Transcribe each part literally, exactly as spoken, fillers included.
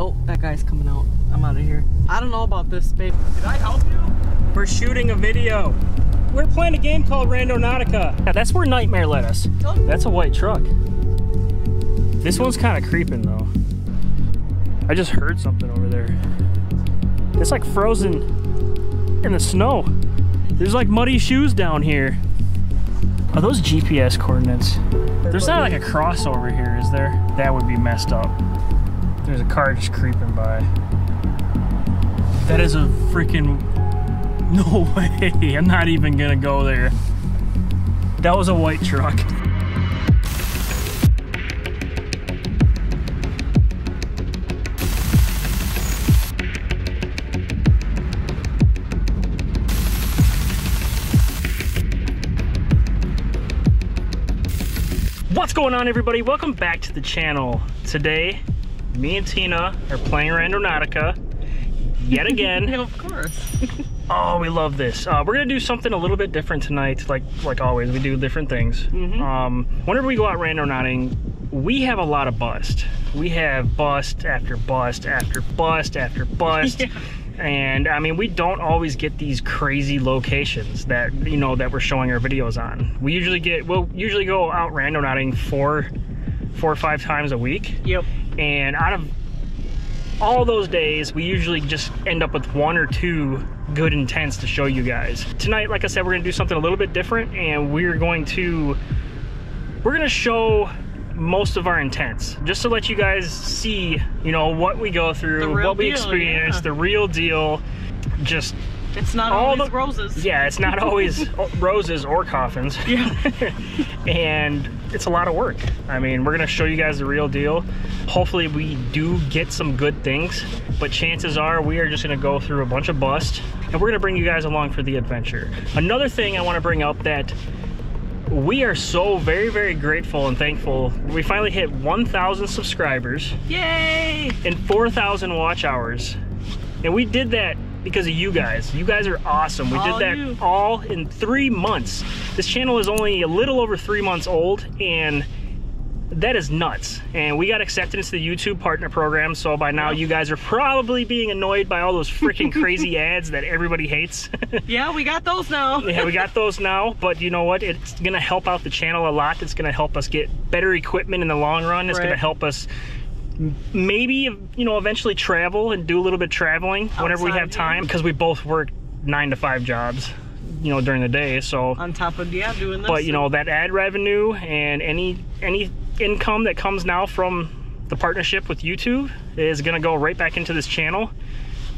Oh, that guy's coming out. I'm out of here. I don't know about this, babe. Did I help you? We're shooting a video. We're playing a game called Randonautica. Yeah, that's where Nightmare led us. That's a white truck. This one's kind of creeping though. I just heard something over there. It's like frozen in the snow. There's like muddy shoes down here. Are those G P S coordinates? There's not like a crossover here, is there? That would be messed up. There's a car just creeping by. That is a freaking... No way, I'm not even gonna go there. That was a white truck. What's going on, everybody? Welcome back to the channel. Today, me and Tina are playing Randonautica yet again. Yeah, of course. Oh, we love this. Uh, we're gonna do something a little bit different tonight. Like like always, we do different things. Mm-hmm. um, whenever we go out randonauting, we have a lot of bust. We have bust after bust after bust after bust. Yeah. And I mean, we don't always get these crazy locations that, you know, that we're showing our videos on. We usually get, we'll usually go out randonauting four, four or five times a week. Yep. And out of all those days, we usually just end up with one or two good intents to show you guys. Tonight, like I said, we're gonna do something a little bit different, and we're going to we're gonna show most of our intents, just to let you guys see, you know, what we go through, what we deal, experience, yeah. The real deal. Just it's not all always the, roses. Yeah, it's not always roses or coffins. Yeah. And it's a lot of work. I mean, we're gonna show you guys the real deal. Hopefully we do get some good things, but chances are we are just gonna go through a bunch of bust, and we're gonna bring you guys along for the adventure. Another thing I wanna bring up that we are so very, very grateful and thankful. We finally hit one thousand subscribers. Yay! And four thousand watch hours. And we did that because of you guys. You guys are awesome. We all did that you. all in three months. This channel is only a little over three months old, and that is nuts. And we got accepted into the YouTube partner program, so by now you guys are probably being annoyed by all those freaking crazy ads that everybody hates. Yeah, we got those now. Yeah, we got those now, but you know what? It's gonna help out the channel a lot. It's gonna help us get better equipment in the long run. It's right. gonna help us maybe, you know, eventually travel and do a little bit of traveling whenever Outside, we have time, because yeah. we both work nine to five jobs, you know, during the day. So on top of yeah doing this, but you know, that ad revenue and any any income that comes now from the partnership with YouTube is gonna go right back into this channel,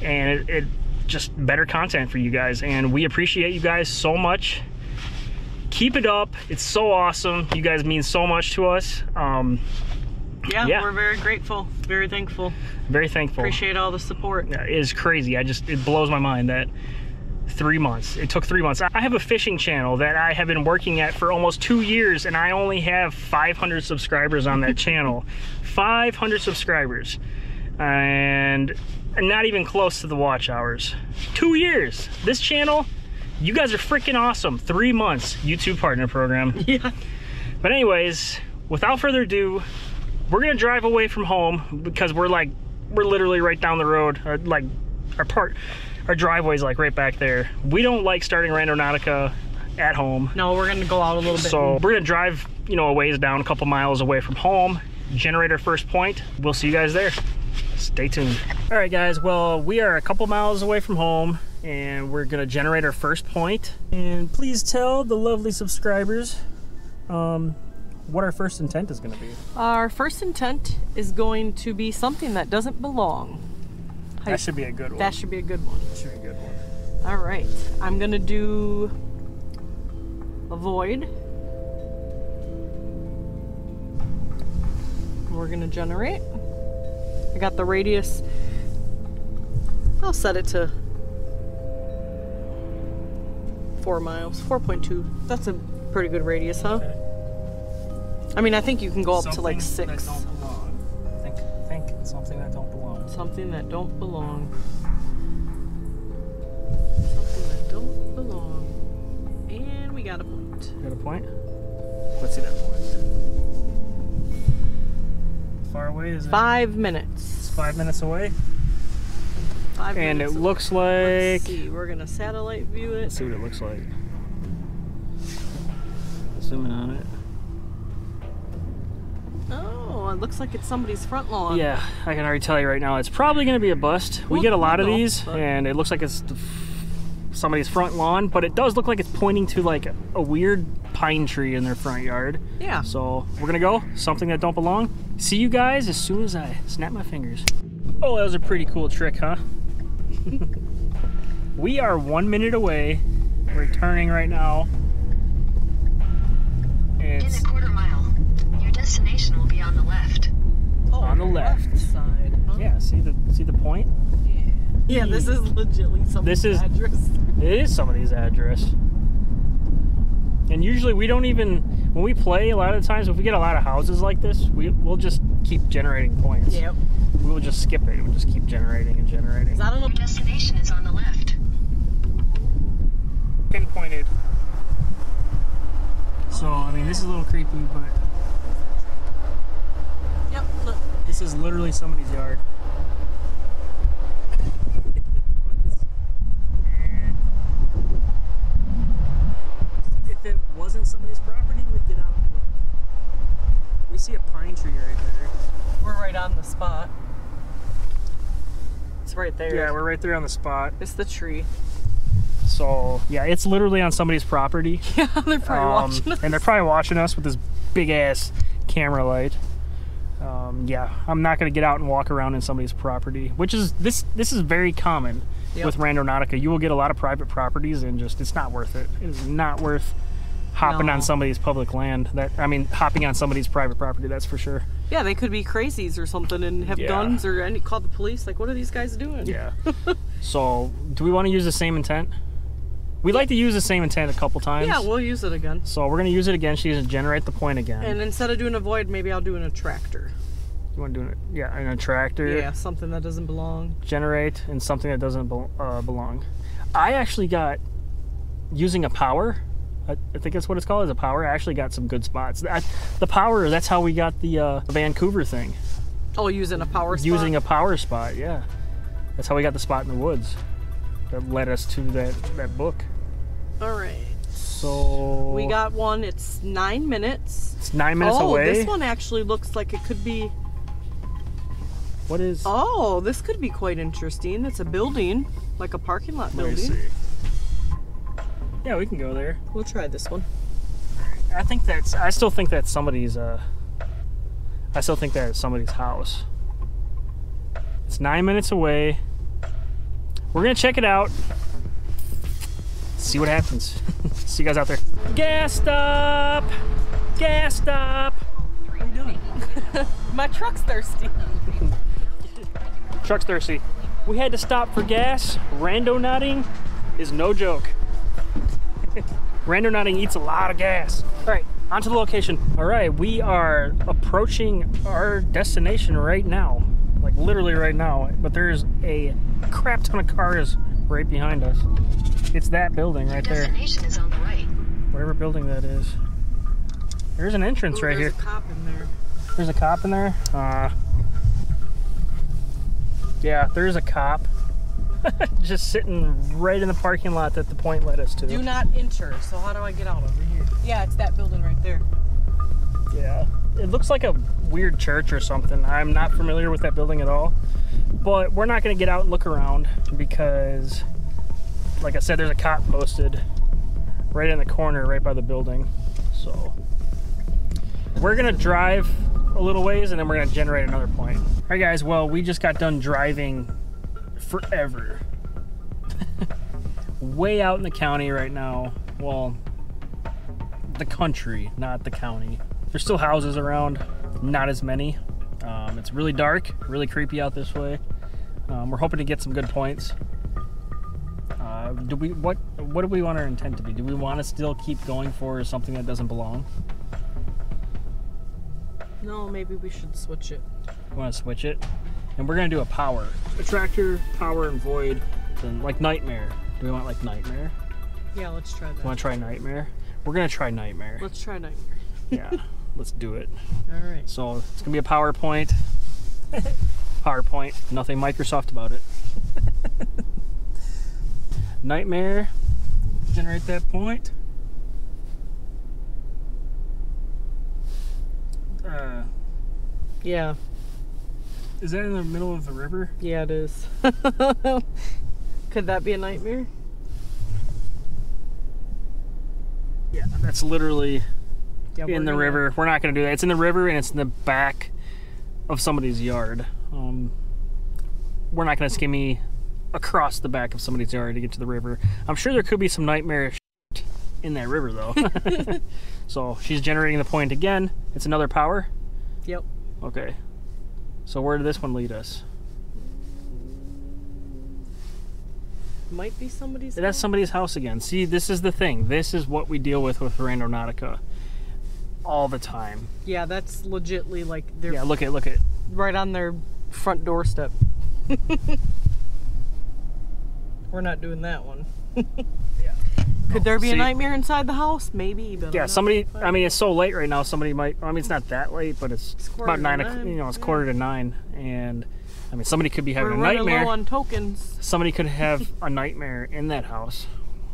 and it, it just better content for you guys, and we appreciate you guys so much. Keep it up. It's so awesome. You guys mean so much to us. um Yeah, yeah, we're very grateful, very thankful. Very thankful. Appreciate all the support. Yeah, it is crazy. I just, it blows my mind that three months, it took three months. I have a fishing channel that I have been working at for almost two years, and I only have five hundred subscribers on that channel. five hundred subscribers. And not even close to the watch hours. Two years. This channel, you guys are freaking awesome. Three months, YouTube partner program. Yeah. But anyways, without further ado, we're gonna drive away from home, because we're like, we're literally right down the road. Our, like, our part, our driveway's like right back there. We don't like starting Randonautica at home. No, we're gonna go out a little bit. So we're gonna drive, you know, a ways down, a couple miles away from home, generate our first point. We'll see you guys there. Stay tuned. All right, guys. Well, we are a couple miles away from home, and we're gonna generate our first point. And please tell the lovely subscribers, um, what our first intent is going to be. Our first intent is going to be something that doesn't belong. That should be a good one. That should be a good one. That should be a good one. All right. I'm going to do avoid. We're going to generate. I got the radius. I'll set it to four miles, four point two. That's a pretty good radius, huh? Okay. I mean, I think you can go up something to like six. That don't belong. Think, think something that don't belong. Something that don't belong. Something that don't belong. And we got a point. Got a point? Let's see that point. Far away is it? Five minutes. five minutes away. Five and minutes it away. Looks like... Let's see, we're gonna satellite view it. Let's see what it looks like. Zooming on it. Oh, it looks like it's somebody's front lawn. Yeah, I can already tell you right now, it's probably gonna be a bust. We get a lot of these, and it looks like it's somebody's front lawn, but it does look like it's pointing to like a weird pine tree in their front yard. Yeah. So we're gonna go, something that don't belong. See you guys as soon as I snap my fingers. Oh, that was a pretty cool trick, huh? We are one minute away. We're turning right now. It's in a quarter mile. Your destination will be on the left. Oh, on the left, left side. Huh? Yeah, see the see the point? Yeah. Yeah, this is legitimately somebody's this is, address. It is somebody's address. And usually we don't even, when we play a lot of times, if we get a lot of houses like this, we, we'll just keep generating points. Yep. We will just skip it. We'll just keep generating and generating. I don't know. Your destination is on the left. Pinpointed. So, I mean, this is a little creepy, but... Yep, look. This is literally somebody's yard. And if it wasn't somebody's property, we'd get out and look. We see a pine tree right there. We're right on the spot. It's right there. Yeah, we're right there on the spot. It's the tree. So yeah, it's literally on somebody's property. Yeah, they're probably um, watching us. And they're probably watching us with this big ass camera light. Um, yeah, I'm not gonna get out and walk around in somebody's property, which is this. This is very common yep. with Randonautica. You will get a lot of private properties, and just it's not worth it. It is not worth hopping no. on somebody's public land. That I mean, hopping on somebody's private property. That's for sure. Yeah, they could be crazies or something and have yeah. guns or any call the police. Like, what are these guys doing? Yeah. So, do we want to use the same intent? We like to use the same intent a couple times. Yeah, we'll use it again. So we're going to use it again. She's going to generate the point again. And instead of doing a void, maybe I'll do an attractor. You want to do an yeah, an attractor? Yeah, something that doesn't belong. Generate and something that doesn't be uh, belong. I actually got, using a power, I, I think that's what it's called, is a power. I actually got some good spots. I, the power, that's how we got the uh, Vancouver thing. Oh, using a power spot? Using a power spot, yeah. That's how we got the spot in the woods. That led us to that, that book. All right. So we got one. It's nine minutes. It's nine minutes oh, away. Oh, this one actually looks like it could be. What is? Oh, this could be quite interesting. It's a building, like a parking lot building. Let me see. Yeah, we can go there. We'll try this one. I think that's. I still think that's somebody's. Uh, I still think that is somebody's house. It's nine minutes away. We're gonna check it out. See what happens. See you guys out there. Gas stop! Gas stop! What are you doing? My truck's thirsty. Truck's thirsty. We had to stop for gas. Randonauting is no joke. Randonauting eats a lot of gas. All right, onto the location. All right, we are approaching our destination right now. Like literally right now, but there's a crap ton of cars right behind us. It's that building right there. Destination is on the right. Whatever building that is. There's an entrance Ooh, right there's here. There's a cop in there. There's a cop in there? Uh, yeah, there's a cop. Just sitting right in the parking lot that the point led us to. Do not enter. So how do I get out over here? Yeah, it's that building right there. Yeah. It looks like a weird church or something. I'm not familiar with that building at all. But we're not going to get out and look around because... Like I said, there's a cop posted right in the corner, right by the building. So we're gonna drive a little ways and then we're gonna generate another point. All right guys, well, we just got done driving forever. Way out in the county right now. Well, the country, not the county. There's still houses around, not as many. Um, it's really dark, really creepy out this way. Um, we're hoping to get some good points. Uh, do we what what do we want our intent to be? Do we want to still keep going for something that doesn't belong? No, maybe we should switch it. We want to switch it, and we're gonna do a power, attractor, power, and void, and like nightmare. Do we want like nightmare? Yeah, let's try that. Want to try nightmare? We're gonna try nightmare. Let's try nightmare. Yeah, let's do it. All right. So it's gonna be a PowerPoint. PowerPoint, nothing Microsoft about it. Nightmare, generate that point. Uh, yeah. Is that in the middle of the river? Yeah, it is. Could that be a nightmare? Yeah, that's literally yeah, in the river. That. We're not going to do that. It's in the river and it's in the back of somebody's yard. Um, we're not going to skimmy across the back of somebody's yard to get to the river. I'm sure there could be some nightmarish shit in that river, though. So she's generating the point again. It's another power? Yep. Okay. So where did this one lead us? Might be somebody's That's house. somebody's house again. See, this is the thing. This is what we deal with with Randonautica all the time. Yeah, that's legitly like... Their yeah, look at look at right on their front doorstep. We're not doing that one. Yeah. Could there be See, a nightmare inside the house? Maybe. But yeah, somebody, I mean, it's so late right now, somebody might, I mean, it's not that late, but it's, it's about nine, nine, you know, it's yeah. quarter to nine. And, I mean, somebody could be having We're a nightmare. Low on tokens. Somebody could have a nightmare in that house.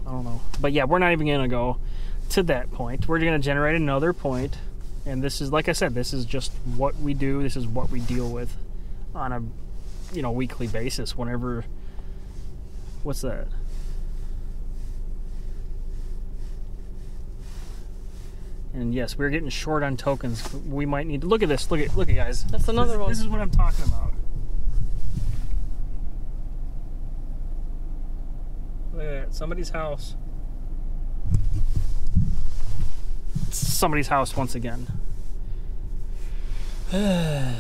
I don't know. But yeah, we're not even going to go to that point. We're going to generate another point. And this is, like I said, this is just what we do. This is what we deal with on a, you know, weekly basis whenever, what's that? And yes, we're getting short on tokens. We might need to look at this. Look at, look at guys. That's another this, one. This is what I'm talking about. Look at that. Somebody's house. Somebody's house once again. We're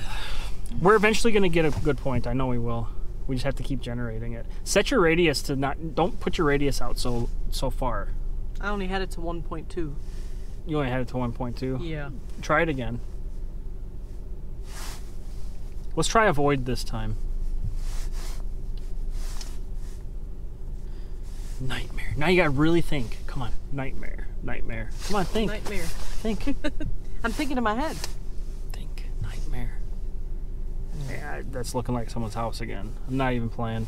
eventually going to get a good point. I know we will. We just have to keep generating it. Set your radius to not. Don't put your radius out so so far. I only had it to one point two. You only had it to one point two? Yeah. Try it again. Let's try avoid this time. Nightmare. Now you gotta really think. Come on. Nightmare. Nightmare. Come on, think. Nightmare. Think. I'm thinking in my head. Think. Nightmare. Yeah, that's looking like someone's house again. I'm not even playing.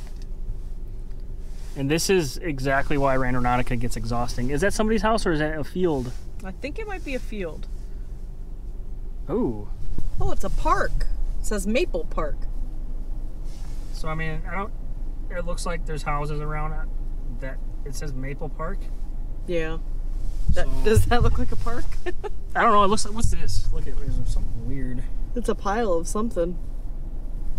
And this is exactly why Randonautica gets exhausting. Is that somebody's house or is that a field? I think it might be a field. Ooh. Oh, it's a park. It says Maple Park. So, I mean, I don't... It looks like there's houses around that... It says Maple Park. Yeah. That, so, does that look like a park? I don't know. It looks like... What's this? Look at there's something weird. It's a pile of something.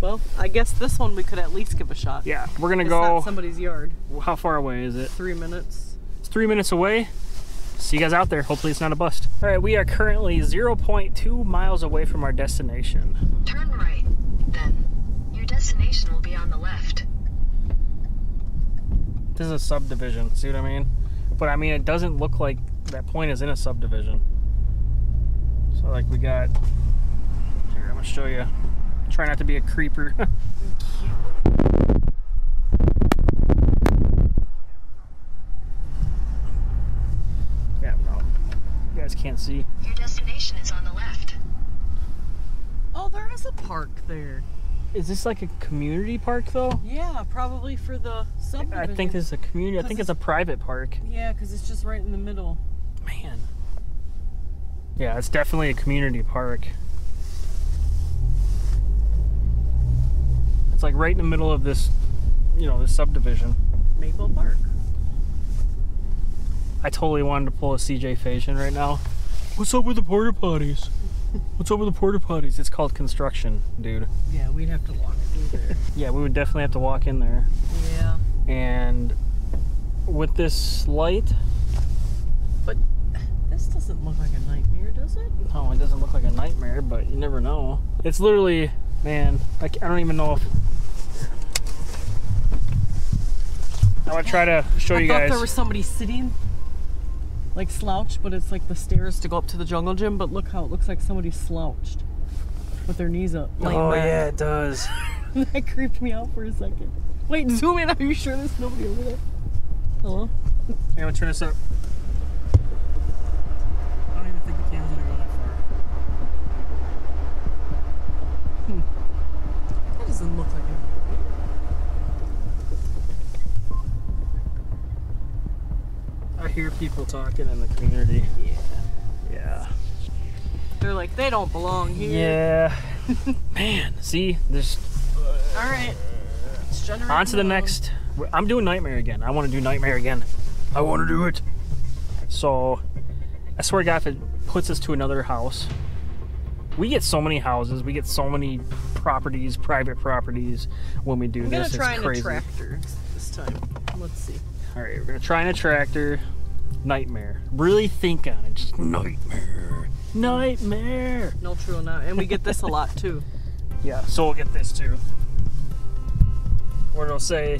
Well, I guess this one we could at least give a shot. Yeah. We're going to go... It's not somebody's yard. How far away is it? Three minutes. It's three minutes away. See you guys out there. Hopefully it's not a bust. All right, we are currently zero point two miles away from our destination. Turn right, then. Your destination will be on the left. This is a subdivision, see what I mean? But I mean, it doesn't look like that point is in a subdivision. So like we got, here, I'm gonna show you. Try not to be a creeper. Can't see. Your destination is on the left. Oh, there is a park there. Is this like a community park though? Yeah, probably for the subdivision. I think this is a community. I think it's, it's a private park. Yeah, because it's just right in the middle. Man. Yeah, it's definitely a community park. It's like right in the middle of this, you know, this subdivision. Maple Park. I totally wanted to pull a C J Fasion right now. What's up with the porta potties? What's up with the porta potties? It's called construction, dude. Yeah, we'd have to walk through there. Yeah, we would definitely have to walk in there. Yeah. And with this light. But this doesn't look like a nightmare, does it? No, it doesn't look like a nightmare, but you never know. It's literally, man, like, I don't even know if. I want to try to show you guys. I thought there was somebody sitting. Like slouched, but it's like the stairs to go up to the jungle gym, but look how it looks like somebody slouched with their knees up. Like oh that. Yeah, it does. That creeped me out for a second. Wait, zoom in. Are you sure there's nobody over there? Hello? Yeah, I'm gonna turn this up. I don't even think the camera's gonna go that far. Hmm. That is doesn't look like him. I hear people talking in the community. Yeah. Yeah. They're like, they don't belong here. Yeah. Man, see, there's... All right. It's on to the next. I'm doing Nightmare again. I want to do Nightmare again. I want to do it. So, I swear to God, if it puts us to another house... We get so many houses. We get so many properties, private properties, when we do I'm this. We're going to try an attractor this time. Let's see. All right, we're going to try an attractor. Nightmare. Really think on it. Just nightmare. Nightmare. No, true, not. And we get this a lot, too. Yeah, so we'll get this, too. Where it'll say...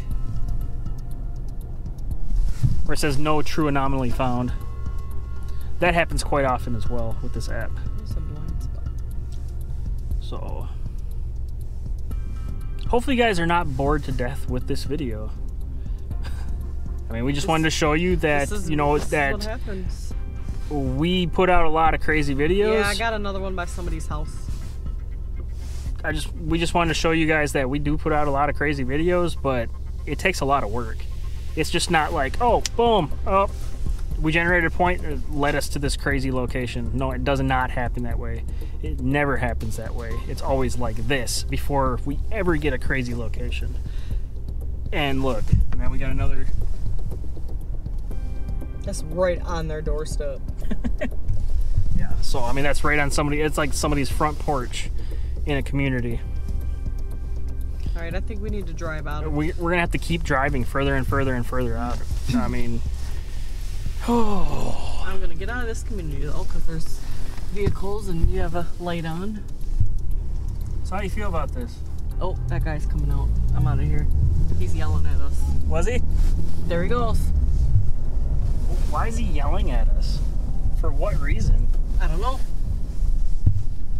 Where it says, no true anomaly found. That happens quite often as well with this app. So, hopefully you guys are not bored to death with this video. I mean, we just this, wanted to show you that, is, you know, that we put out a lot of crazy videos. Yeah, I got another one by somebody's house. I just, we just wanted to show you guys that we do put out a lot of crazy videos, but it takes a lot of work. It's just not like, oh, boom, oh, we generated a point that led us to this crazy location. No, it does not happen that way. It never happens that way. It's always like this before we ever get a crazy location. And look, now we got another. That's right on their doorstep. Yeah, so I mean, that's right on somebody. It's like somebody's front porch in a community. All right, I think we need to drive out. We, we're gonna have to keep driving further and further and further out. I mean. Oh. I'm gonna get out of this community though, because there's vehicles and you have a light on. So how do you feel about this? Oh, that guy's coming out. I'm out of here. He's yelling at us. Was he? There he goes. Why is he yelling at us? For what reason? I don't know.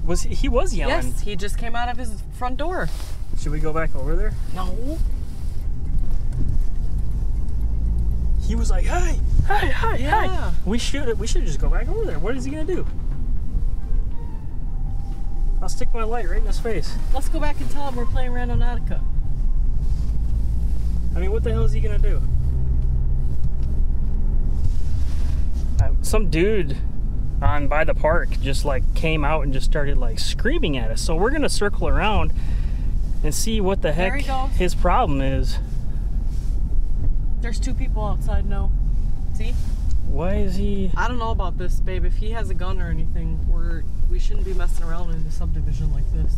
Was he, he was yelling? Yes, he just came out of his front door. Should we go back over there? No. He was like, hey, hey, hey, yeah. hey. We should, we should just go back over there. What is he going to do? I'll stick my light right in his face. Let's go back and tell him we're playing Randonautica. I mean, what the hell is he going to do? Uh, some dude on by the park just like came out and just started like screaming at us. So we're going to circle around and see what the heck his problem is. There's two people outside now. See? Why is he... I don't know about this, babe. If he has a gun or anything, we're, we shouldn't be messing around in a subdivision like this.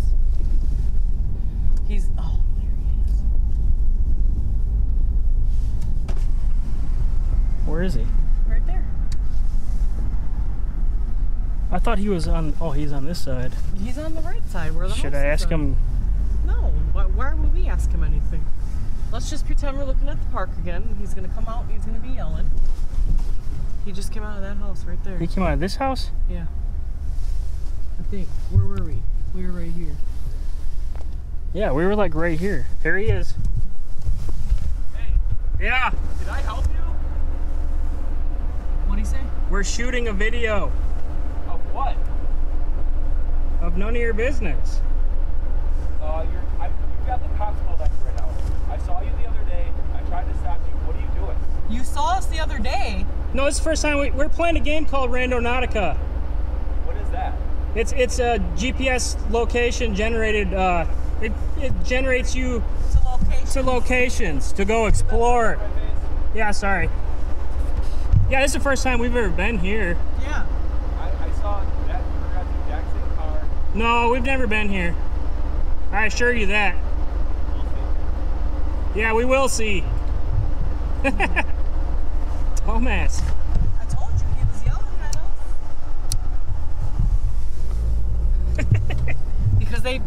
He's... Oh, there he is. Where is he? Right there. I thought he was on... Oh, he's on this side. He's on the right side. Where the Should I ask him... No. Why would we ask him anything? Let's just pretend we're looking at the park again. He's going to come out. He's going to be yelling. He just came out of that house right there. He came out of this house? Yeah. I think. Where were we? We were right here. Yeah, we were like right here. Here he is. Hey. Yeah. Did I help you? What'd he say? We're shooting a video. Of what? Of none of your business. Uh, you're, I, you've got the cops pulled up right now. I saw you the other day. I tried to stop you. What are you doing? You saw us the other day? No, it's the first time. We, we're playing a game called Randonautica. What is that? It's it's a G P S location generated. Uh, it, it generates you to locations to, locations to go explore. Yeah, sorry. Yeah, this is the first time we've ever been here. Yeah. I, I saw that you were at the exact same car. No, we've never been here. I assure you that. Yeah, we will see. Thomas. I told you he was yelling at us. Because they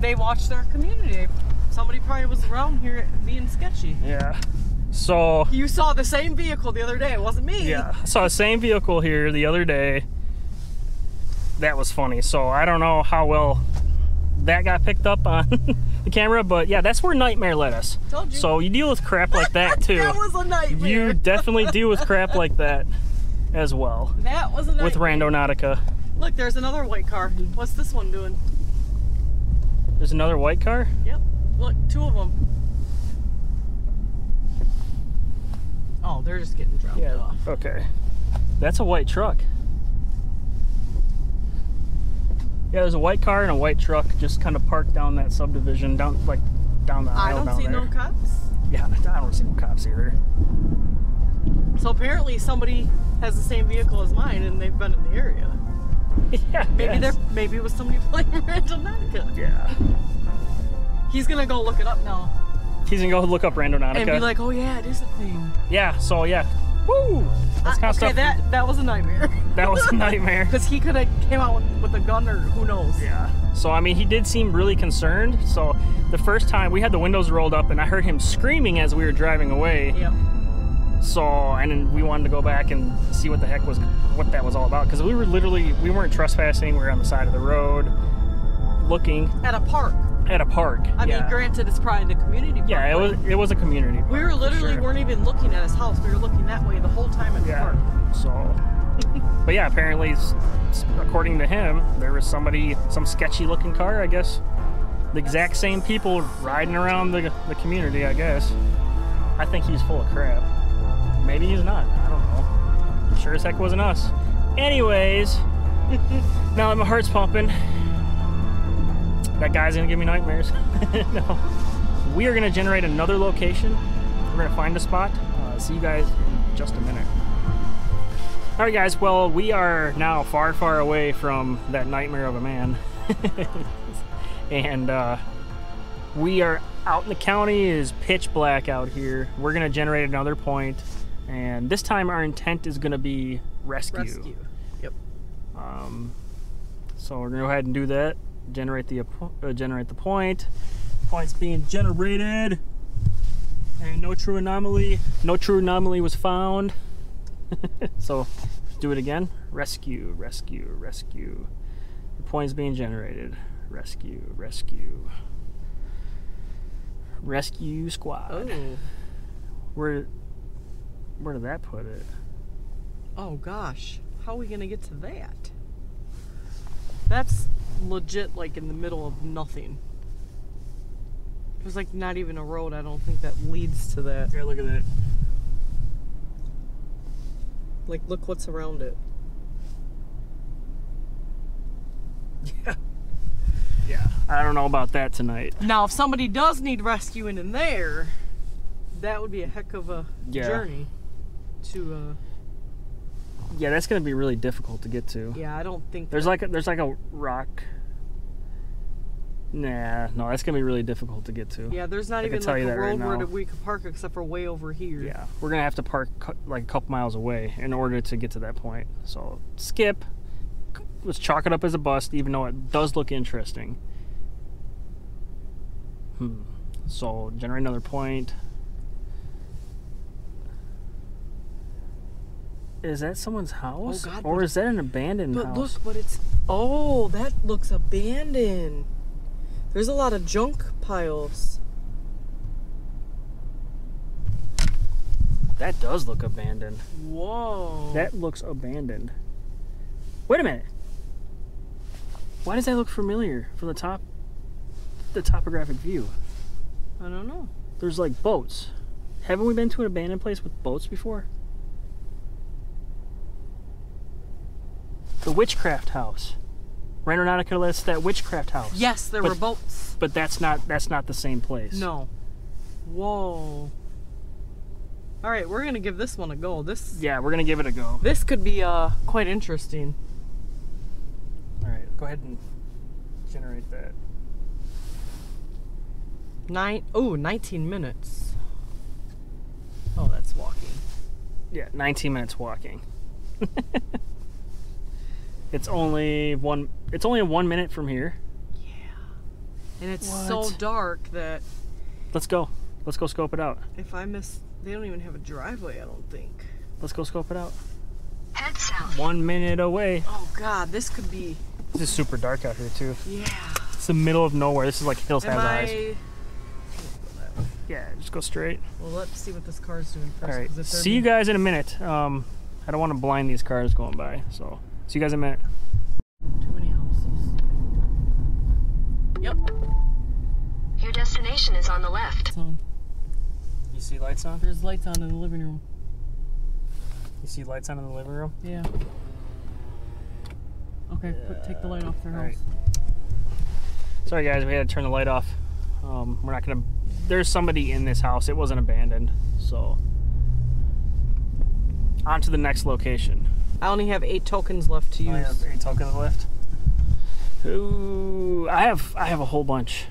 they watched their community. Somebody probably was around here being sketchy. Yeah. So you saw the same vehicle the other day. It wasn't me. Yeah. I saw the same vehicle here the other day. That was funny. So I don't know how well that got picked up on the camera, but yeah, that's where Nightmare led us. Told you. So you deal with crap like that too. That was a nightmare. You definitely deal with crap like that as well. That was a nightmare. With Randonautica. Look, there's another white car. What's this one doing? There's another white car? Yep. Look, two of them. Oh, they're just getting dropped yeah. off. Okay. That's a white truck. Yeah, there's a white car and a white truck just kind of parked down that subdivision, down like down the aisle. I don't see there. no cops. Yeah, I don't see no cops either. So apparently somebody has the same vehicle as mine, and they've been in the area. Yeah. Maybe there, maybe it was somebody playing Randonautica. Yeah. He's gonna go look it up now. He's gonna go look up Randonautica and be like, "Oh yeah, it is a thing." Yeah. So yeah. Woo! That's kind uh, okay, of stuff. That that was a nightmare. That was a nightmare. Because he could have came out with, with a gun or who knows. Yeah. So I mean, he did seem really concerned. So the first time we had the windows rolled up, and I heard him screaming as we were driving away. Yep. So and then we wanted to go back and see what the heck was what that was all about, because we were literally we weren't trespassing. We were on the side of the road, looking at a park. At a park. I yeah. mean, granted, it's probably in a community park. Yeah, it was. It was a community park. We were literally sure. weren't even looking at his house. We were looking that way the whole time at the yeah. park. So, but yeah, apparently, according to him, there was somebody, some sketchy-looking car. I guess the exact same people riding around the the community. I guess. I think he's full of crap. Maybe he's not. I don't know. Sure as heck wasn't us. Anyways, now that my heart's pumping. That guy's gonna give me nightmares. No. We are gonna generate another location. We're gonna find a spot. Uh, see you guys in just a minute. All right, guys. Well, we are now far, far away from that nightmare of a man, and uh, we are out in the county. It is pitch black out here. We're gonna generate another point, and this time our intent is gonna be rescue. Rescue. Yep. Um. So we're gonna go ahead and do that. Generate the uh, generate the point. Points being generated, and no true anomaly. No true anomaly was found. So do it again. Rescue, rescue, rescue. The point's being generated. Rescue, rescue, rescue squad. Oh. Where where did that put it? Oh gosh, how are we gonna get to that? That's legit like in the middle of nothing. It was like not even a road. I don't think that leads to that. Yeah, look at that. Like, look what's around it. Yeah. Yeah. I don't know about that tonight. Now, if somebody does need rescuing in there, that would be a heck of a yeah. journey to... Uh, yeah, that's gonna be really difficult to get to. Yeah, I don't think there's that. like a, there's like a rock. Nah, no, that's gonna be really difficult to get to. Yeah, there's not I even like a road right where we could park except for way over here. Yeah, we're gonna have to park like a couple miles away in order to get to that point. So skip. Let's chalk it up as a bust, even though it does look interesting. Hmm. So generate another point. Is that someone's house? Oh God, or is that an abandoned but house? But look, but it's... Oh, that looks abandoned. There's a lot of junk piles. That does look abandoned. Whoa. That looks abandoned. Wait a minute. Why does that look familiar from the top, the topographic view? I don't know. There's like boats. Haven't we been to an abandoned place with boats before? The witchcraft house. Randonautica lists that witchcraft house. Yes, there but, were boats. But that's not that's not the same place. No. Whoa. All right, we're gonna give this one a go. This. Yeah, we're gonna give it a go. This could be uh quite interesting. All right, go ahead and generate that. Nine. Oh, nineteen minutes. Oh, that's walking. Yeah, nineteen minutes walking. It's only one. It's only one minute from here. Yeah, and it's what? so dark that. Let's go. Let's go scope it out. If I miss, they don't even have a driveway. I don't think. Let's go scope it out. Head south. One minute away. Oh God, this could be. This is super dark out here too. Yeah. It's the middle of nowhere. This is like hills have I... eyes. Yeah, just go straight. Well, let's see what this car's doing first. All right. See you guys in a minute. Um, I don't want to blind these cars going by, so. See you guys in a minute. Too many houses. Yep. Your destination on. You see lights on? There's lights on in the living room. You see lights on in the living room? Yeah. Okay, yeah. Put, take the light off their house. Right. Sorry guys, we had to turn the light off. Um, we're not gonna, there's somebody in this house. It wasn't abandoned, so. On to the next location. I only have eight tokens left to use. I have eight tokens left. Ooh, I have I have a whole bunch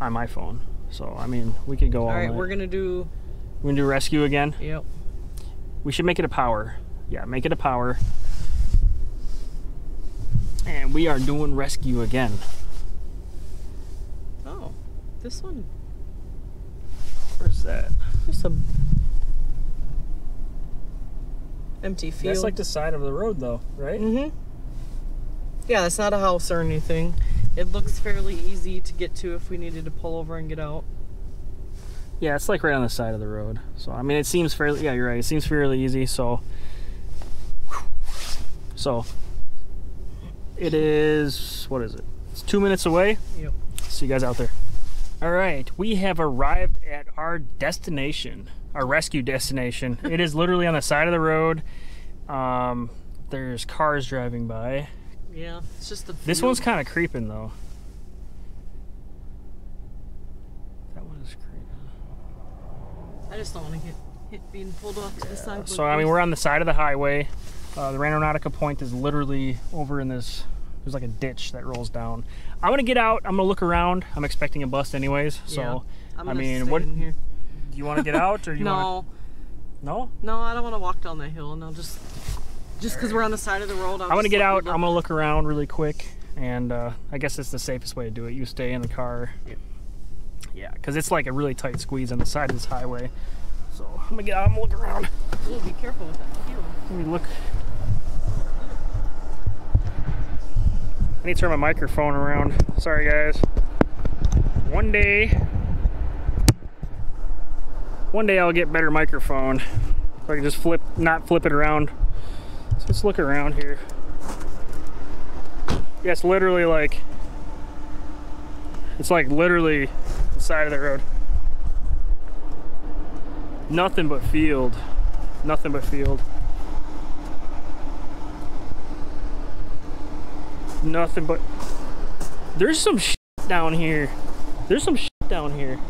on my phone. So I mean, we could go all, all right, night. We're gonna do. We're gonna do rescue again. Yep. We should make it a power. Yeah, make it a power. And we are doing rescue again. Oh, this one. Where's that? There's some empty field. That's like the side of the road, though, right? Mm-hmm. Yeah, it's not a house or anything. It looks fairly easy to get to if we needed to pull over and get out. Yeah, it's like right on the side of the road. So, I mean, it seems fairly, yeah, you're right. It seems fairly easy, so. So, it is, what is it? It's two minutes away. Yep. See you guys out there. All right, we have arrived at our destination, our rescue destination. It is literally on the side of the road. Um, there's cars driving by. Yeah, it's just the field. This one's kind of creeping, though. That one is creeping. I just don't want to get hit being pulled off yeah. to the side. So, I mean, we're on the side of the highway. Uh, the Randonautica point is literally over in this. There's like a ditch that rolls down. I'm going to get out. I'm going to look around. I'm expecting a bust anyways. So, yeah, I'm I mean, what? Do you want to get out? Or you no. Wanna, no? No, I don't want to walk down that hill, and I'll just... Just because we're on the side of the road. I'm going to get out. I'm going to look around really quick. And uh, I guess it's the safest way to do it. You stay in the car. Yeah, because yeah, it's like a really tight squeeze on the side of this highway. So I'm going to get out. I'm going to look around. Ooh, be careful with that field. Let me look. I need to turn my microphone around. Sorry, guys. One day. One day I'll get a better microphone. So I can just flip, not flip it around. So let's look around here. Yeah, it's literally like, it's like literally the side of the road. Nothing but field. Nothing but field. Nothing but, there's some shit down here. There's some shit down here.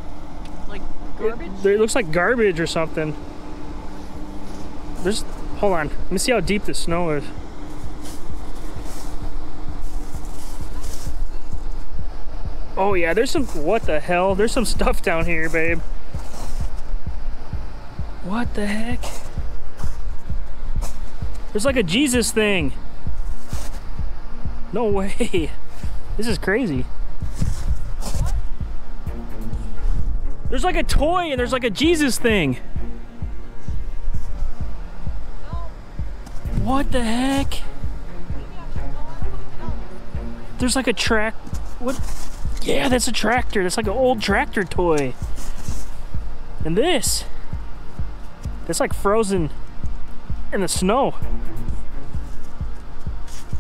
Like garbage? It, it looks like garbage or something. There's, hold on, let me see how deep the snow is. Oh yeah, there's some, what the hell? There's some stuff down here, babe. What the heck? There's like a Jesus thing. No way. This is crazy. There's like a toy and there's like a Jesus thing. What the heck? There's like a track. What? Yeah, that's a tractor. That's like an old tractor toy. And this. That's like frozen in the snow.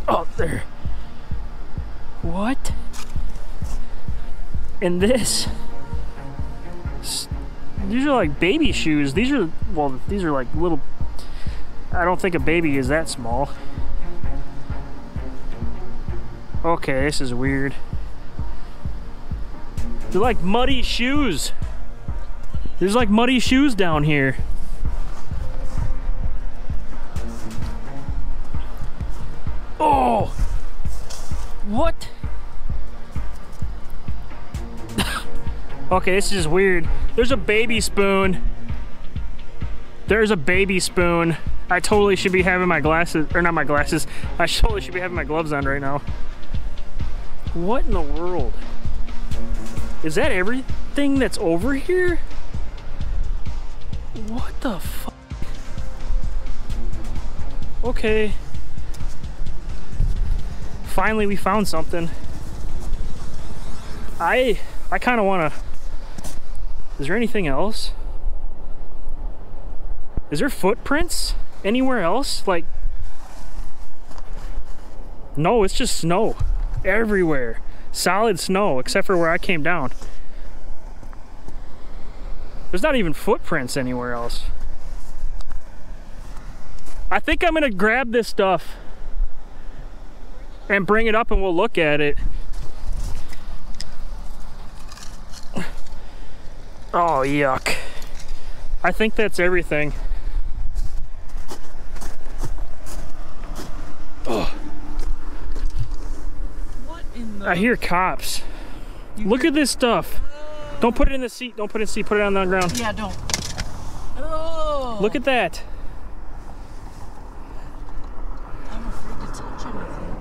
Oh, there. What? And this. These are like baby shoes. These are, well, these are like little. I don't think a baby is that small. Okay, this is weird. They're like muddy shoes. There's like muddy shoes down here. Oh! What? Okay, this is weird. There's a baby spoon. There's a baby spoon. I totally should be having my glasses, or not my glasses. I totally should be having my gloves on right now. What in the world? Is that everything that's over here? What the fuck? Okay. Finally, we found something. I, I kind of want to, is there anything else? Is there footprints anywhere else? Like, no, it's just snow everywhere. Solid snow, except for where I came down. There's not even footprints anywhere else. I think I'm gonna grab this stuff and bring it up and we'll look at it. Oh, yuck. I think that's everything. Ugh. What in the... I hear cops. You look hear... at this stuff. Don't put it in the seat. Don't put it in the seat. Put it on the ground. Yeah, don't. Oh. Look at that. I'm afraid to touch anything.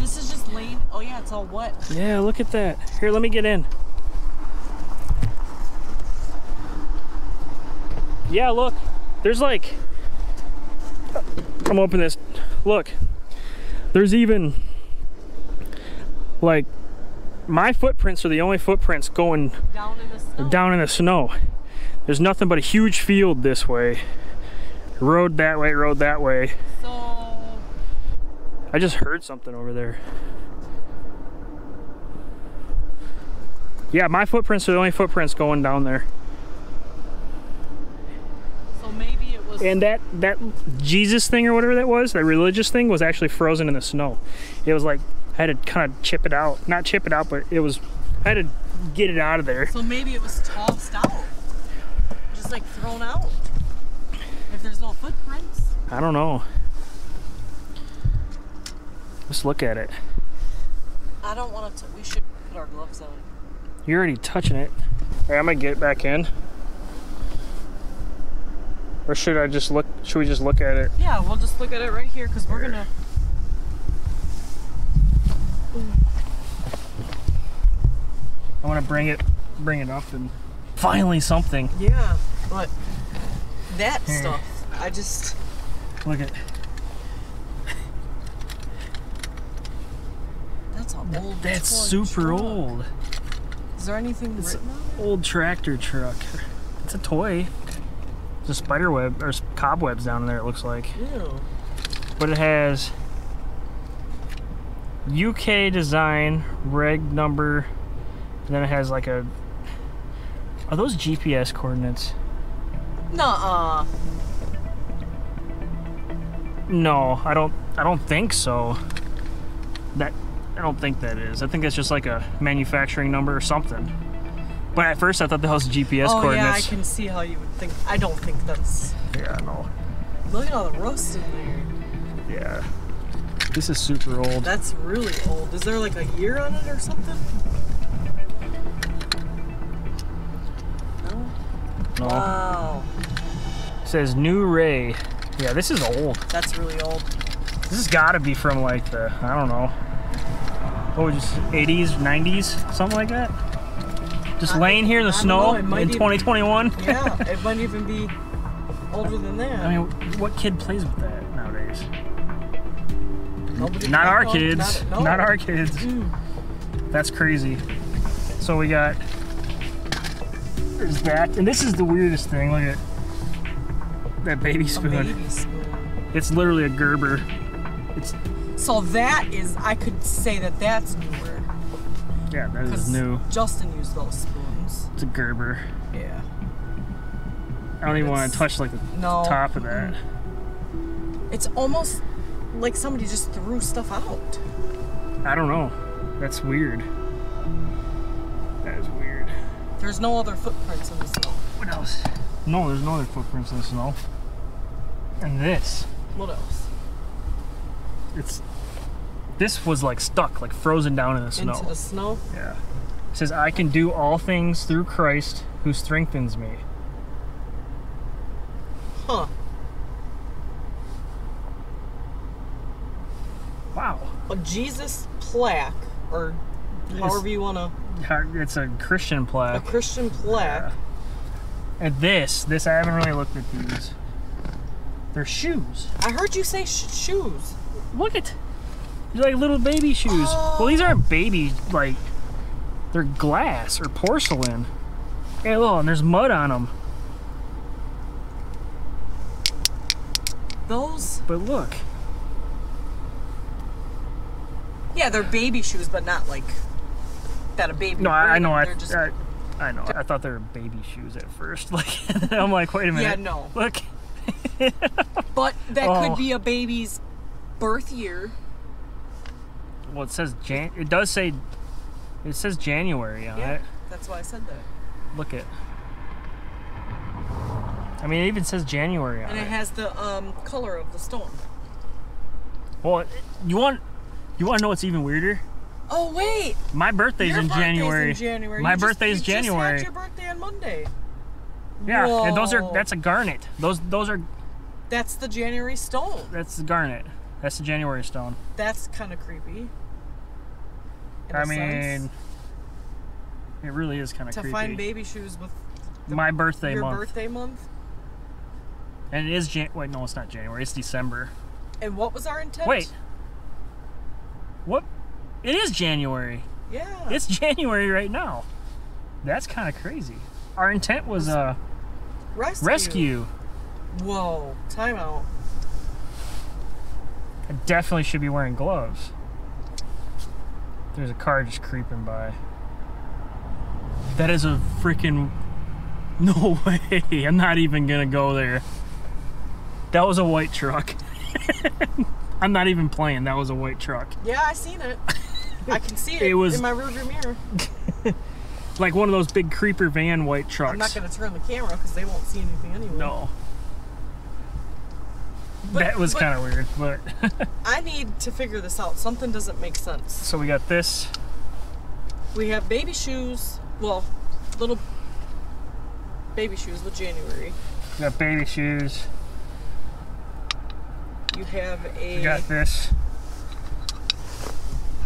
This is just laid. Oh, yeah, it's all wet. Yeah, look at that. Here, let me get in. Yeah, look. There's like... I'm open this. Look. There's even... Like... My footprints are the only footprints going down in the snow. Down in the snow. There's nothing but a huge field this way. Road that way, road that way. So I just heard something over there. Yeah, my footprints are the only footprints going down there. So maybe it was. And that that Jesus thing or whatever that was, that religious thing, was actually frozen in the snow. It was like, I had to kind of chip it out. Not chip it out, but it was, I had to get it out of there. So maybe it was tossed out. Just like thrown out. If there's no footprints. I don't know. Let's look at it. I don't want to, we should put our gloves on. You're already touching it. Right, I'm going to get back in. Or should I just look, should we just look at it? Yeah, we'll just look at it right here because we're going to. I want to bring it, bring it up, and finally something. Yeah, but that Here. stuff, I just look at. That's an that, old. That's super truck. old. Is there anything it's written on it? Old tractor truck. It's a toy. There's a spider web or cobwebs down in there. It looks like. Ew. But it has U K design, reg number. And then it has like a... Are those G P S coordinates? Nuh-uh. No, I don't. I don't think so. That I don't think that is. I think that's just like a manufacturing number or something. But at first I thought that was G P S oh, coordinates. Oh yeah, I can see how you would think. I don't think that's. Yeah, no. Look at all the rust in there. Yeah. This is super old. That's really old. Is there like a year on it or something? No. Wow. It says New Ray. Yeah, this is old. That's really old. This has got to be from like the, I don't know, oh, just eighties, nineties, something like that. Just I laying here in the snow in twenty twenty-one. Even, yeah, it might even be older than that. I mean, what kid plays with that nowadays? Nobody. Not our kids. Not, no. Not our kids. Mm. That's crazy. So we got... There's that, and this is the weirdest thing. Look at that baby spoon. A baby spoon. It's literally a Gerber. It's so that is. I could say that that's newer. Yeah, that is new. Justin used those spoons. It's a Gerber. Yeah. I don't even want to touch like the no, top of that. It's almost like somebody just threw stuff out. I don't know. That's weird. That is weird. There's no other footprints in the snow. What else? No, there's no other footprints in the snow. And this. What else? It's... This was like stuck, like frozen down in the snow. Into the snow? Yeah. It says, I can do all things through Christ who strengthens me. Huh. Wow. A Jesus plaque, or however you want to... It's a Christian plaque. A Christian plaque. Yeah. And this, this I haven't really looked at these. They're shoes. I heard you say sh shoes. Look at, they're like little baby shoes. Oh. Well, these aren't baby, like they're glass or porcelain. Hey, look, and there's mud on them. Those. But look. Yeah, they're baby shoes, but not like. That a baby. No, I know. I, just... I I know. I thought they were baby shoes at first. Like, I'm like, wait a minute. Yeah, no. Look. But that oh. could be a baby's birth year. Well, it says Jan. It does say. It says January on yeah, it. That's why I said that. Look it. I mean, it even says January on it. And it has the um, color of the stone. Well, you want you want to know what's even weirder? Oh wait! My birthday's your in birthday's January. In January. My you birthday's just, you January. Just had your birthday on Monday. Yeah, Whoa. and those are that's a garnet. Those those are. That's the January stone. That's the garnet. That's the January stone. That's kind of creepy. I mean, sense. it really is kind of creepy. To find baby shoes with the, my birthday your month. Your birthday month. And it is Jan. Wait, no, it's not January. It's December. And what was our intent? Wait. What? It is January. Yeah. It's January right now. That's kind of crazy. Our intent was uh, rescue. rescue. Whoa. Time out. I definitely should be wearing gloves. There's a car just creeping by. That is a freaking... No way. I'm not even going to go there. That was a white truck. I'm not even playing. That was a white truck. Yeah, I seen it. I can see it, it was, in my rearview mirror. Like one of those big creeper van white trucks. I'm not going to turn the camera because they won't see anything anyway. No. But, that was kind of weird, but... I need to figure this out. Something doesn't make sense. So we got this. We have baby shoes. Well, little baby shoes with January. We got baby shoes. You have a... We got this.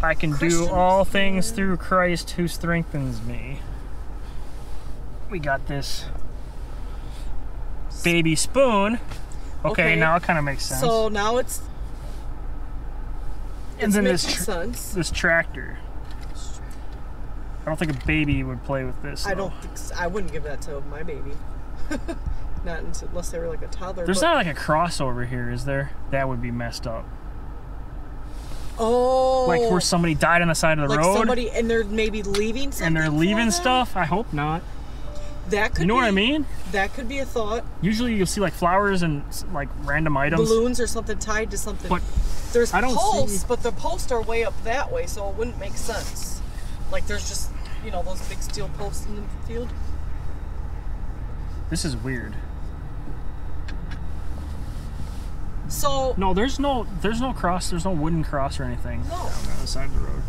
I can Christian do all thing. things through Christ who strengthens me. We got this baby spoon. Okay, okay. Now it kind of makes sense. So now it's, it's and then this tra sense. this tractor. I don't think a baby would play with this. Though. I don't. Think so. I wouldn't give that to my baby. Not unless they were like a toddler. There's not like a crossover here, is there? That would be messed up. Oh, like where somebody died on the side of the like road. Somebody and they're maybe leaving something. And they're leaving stuff. I hope not. That could. You know be, what I mean? That could be a thought. Usually, you'll see like flowers and like random items, balloons or something tied to something. But there's I don't posts, see... but the posts are way up that way, so it wouldn't make sense. Like there's just you know those big steel posts in the field. This is weird. So no, there's no, there's no cross, there's no wooden cross or anything. No, down the other side of the road.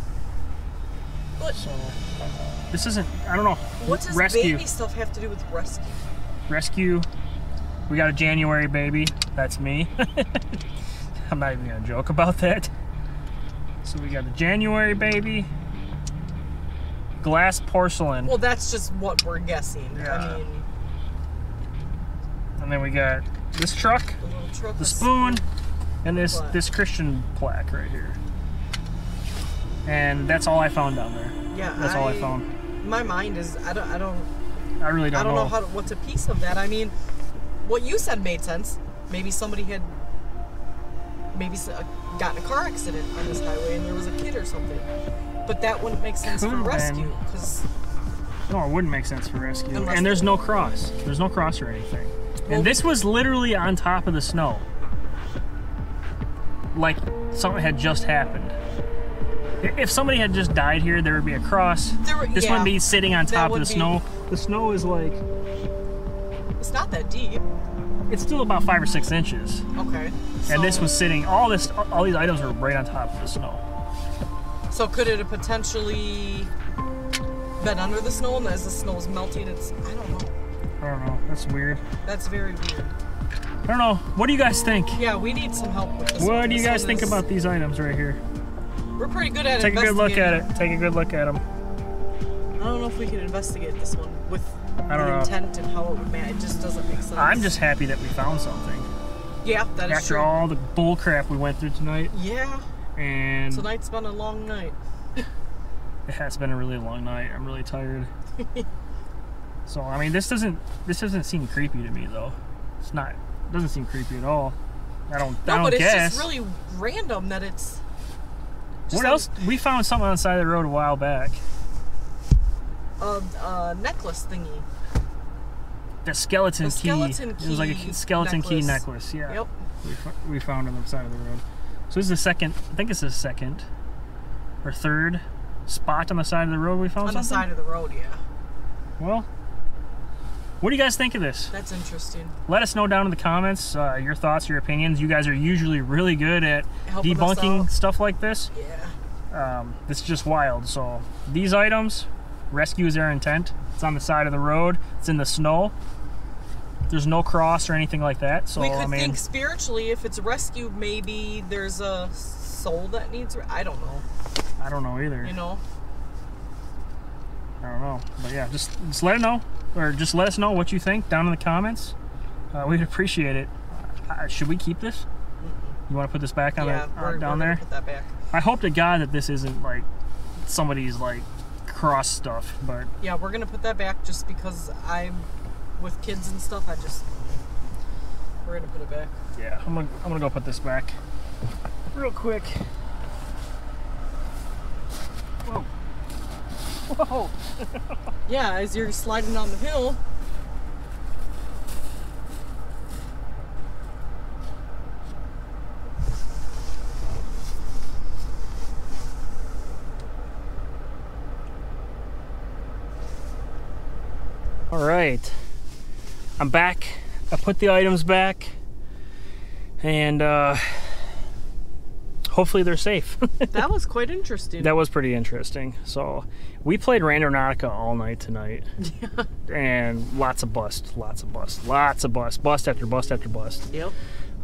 But so uh, this isn't. I don't know. What does rescue. baby stuff have to do with rescue? Rescue. We got a January baby. That's me. I'm not even gonna joke about that. So we got a January baby. Glass porcelain. Well, that's just what we're guessing. Yeah. I mean. And then we got. This truck, truck the spoon, and this plaque. this Christian plaque right here. And that's all I found down there. Yeah, that's I, all I found. My mind is I don't I don't I really don't. I don't know, know how to, what's a piece of that. I mean, what you said made sense. Maybe somebody had maybe got in a car accident on this highway and there was a kid or something. But that wouldn't make sense Could've for rescue because no, it wouldn't make sense for rescue. And there's no cross. There's no cross or anything. And this was literally on top of the snow. Like something had just happened. If somebody had just died here, there would be a cross. There were, this yeah, wouldn't be sitting on top of the be... snow. The snow is like... It's not that deep. It's still about five or six inches. Okay. So... And this was sitting, all this, all these items were right on top of the snow. So could it have potentially been under the snow? And as the snow is melting, it's, I don't know. I don't know. That's weird. That's very weird. I don't know. What do you guys think? Yeah, we need some help with this. What do you guys think about these items right here? We're pretty good at investigating. Take a good look at it. Take a good look at them. I don't know if we can investigate this one with the intent and how it would man. It just doesn't make sense. I'm just happy that we found something. Yeah, that is true. After all the bull crap we went through tonight. Yeah. And tonight's been a long night. It has been a really long night. I'm really tired. So I mean, this doesn't this doesn't seem creepy to me though. It's not it doesn't seem creepy at all. I don't. No, I don't but it's guess. just really random that it's. What like, else? We found something on the side of the road a while back. a, a necklace thingy. The skeleton the key. Skeleton key. It was like a skeleton necklace. key necklace. Yeah. Yep. We, we found on the side of the road. So this is the second. I think it's the second or third spot on the side of the road we found. On something? the side of the road, yeah. Well, what do you guys think of this? That's interesting. Let us know down in the comments uh, your thoughts, your opinions. You guys are usually really good at Helping debunking stuff like this. Yeah. Um, this is just wild. So these items, rescue is their intent. It's on the side of the road. It's in the snow. There's no cross or anything like that. So we could I mean, think spiritually, if it's rescue, maybe there's a soul that needs. I don't know. I don't know either. You know. I don't know, but yeah, just just let it know. Or just let us know what you think down in the comments. Uh, we'd appreciate it. Uh, should we keep this? You want to put this back on yeah, the, uh, down there? Put that back. I hope to God that this isn't like somebody's like cross stuff. But yeah, we're gonna put that back just because I'm with kids and stuff. I just we're gonna put it back. Yeah, I'm gonna I'm gonna go put this back real quick. Whoa. Whoa. Yeah, as you're sliding down the hill. All right, I'm back. I put the items back, and uh, hopefully they're safe. That was quite interesting. That was pretty interesting. So we played Randonautica all night tonight. Yeah. And lots of bust, lots of bust, lots of bust, bust after bust after bust. Yep.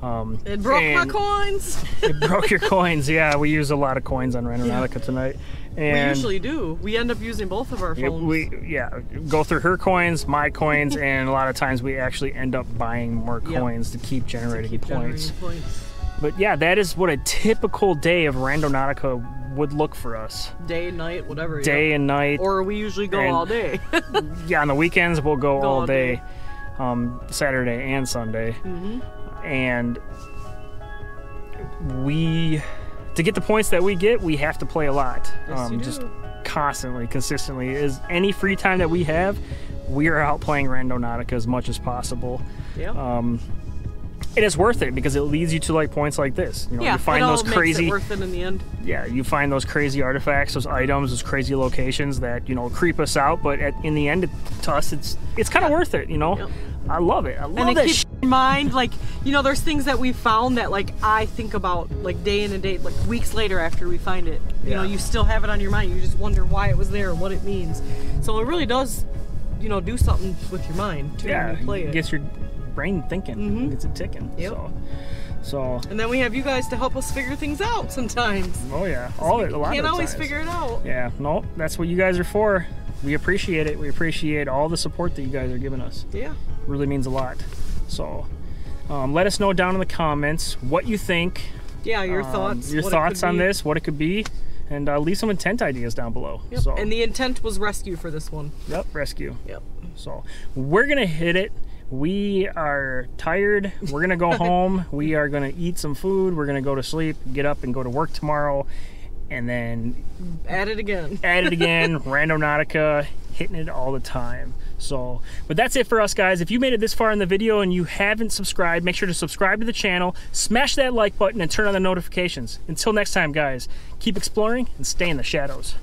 Um, it broke my coins. It broke your coins. Yeah, we used a lot of coins on Randonautica yeah. tonight. And we usually do. We end up using both of our phones. We, yeah, go through her coins, my coins, and a lot of times we actually end up buying more coins yep. to keep generating to keep points. Generating points. But yeah, that is what a typical day of Randonautica would look for us. Day, night, whatever. Day yeah. and night. Or we usually go and, all day. Yeah, on the weekends we'll go, go all day, day. Um, Saturday and Sunday. Mm-hmm. And we, to get the points that we get, we have to play a lot. Yes, um, you do. Just constantly, consistently. Is any free time that we have, we are out playing Randonautica as much as possible. Yeah. Um, It is worth it because it leads you to like points like this. You know, yeah, you find it all those crazy makes it worth it in the end. Yeah, you find those crazy artifacts, those items, those crazy locations that you know creep us out. But at, in the end, it, to us, it's it's kind of yeah. worth it. You know, yeah. I love it. I love and it. And keep in mind, like you know, there's things that we found that like I think about like day in and day, like weeks later after we find it. You yeah. know, you still have it on your mind. You just wonder why it was there, what it means. So it really does, you know, do something with your mind too. Yeah, when you play it. Gets your brain thinking mm-hmm. it's a ticking yep. so so and then we have you guys to help us figure things out sometimes. Oh yeah, all it, a lot can't of always times. Figure it out. Yeah, no, that's what you guys are for. We appreciate it. We appreciate all the support that you guys are giving us. Yeah, really means a lot. So um, let us know down in the comments what you think. Yeah, your um, thoughts your thoughts on be. this, what it could be, and uh, leave some intent ideas down below. Yep. So and the intent was rescue for this one. Yep, rescue. Yep. So we're gonna hit it. We are tired. We're gonna go home. We are gonna eat some food. We're gonna go to sleep, get up and go to work tomorrow, and then at it again. At it again. Randonautica, hitting it all the time. So, but that's it for us, guys. If you made it this far in the video and you haven't subscribed, make sure to subscribe to the channel, smash that like button, and turn on the notifications. Until next time, guys, keep exploring and stay in the shadows.